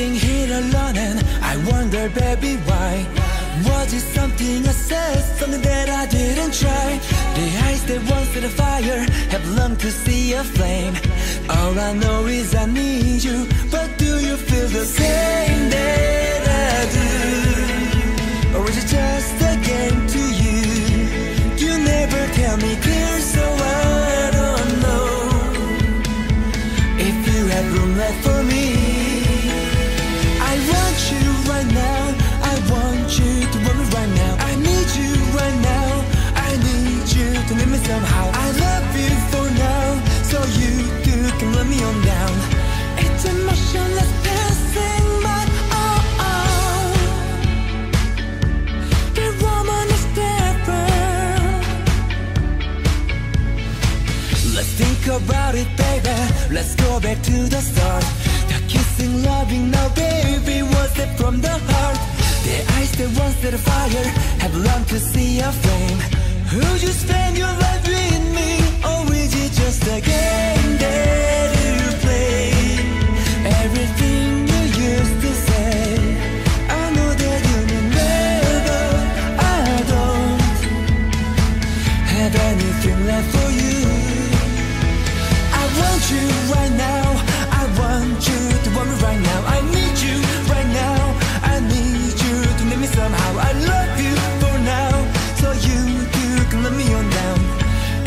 Standing here alone and I wonder, baby, why? Was it something I said, something that I didn't try? The eyes that once lit a fire have longed to see a flame. All I know is I need you, but do you feel the same that I do? Or is it just a game to you? You never tell me clear, so I don't know if you have room left for me. I want you right now, I want you to want me right now. I need you right now, I need you to need me somehow. I love you for now, so you do can let me on down. It's emotionless passing by, oh oh. Your woman is different. Let's think about it, baby. Let's go back to the start. The kissing, loving, now baby, was it from the heart? The eyes that once lit a fire have longed to see a flame. Would you spend your life with me, or is it just a game that you play? Everything you used to say, I know that you remember. I don't have anything left for you. I want you right now, I want you to want me right now. I need you right now, I need you to need me somehow. I love you for now, so you can let me on down.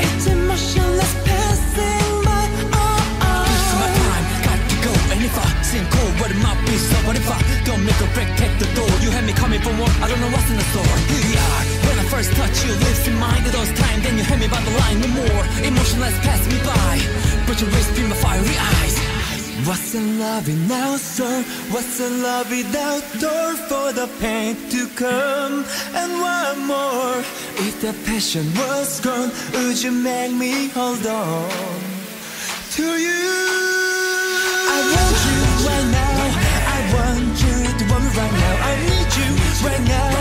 It's emotionless passing by, oh oh. This is my time, got to go, and if I sink cold, what it might be, so what if I don't make a break, take the door? You had me coming for more, I don't know what's in the store. Here we are, when I first touch you, lips in mind, it was time, then you had me by the line, no more. Emotionless passed me by, but your wrist through my fiery eyes. What's in love now, sir? What's in love without door for the pain to come? And one more, if the passion was gone, would you make me hold on to you? I want you right now, I want you to want me right now. I need you right now,